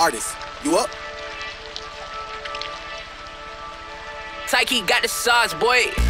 Ardist, you up? Tyche got the sauce, boy.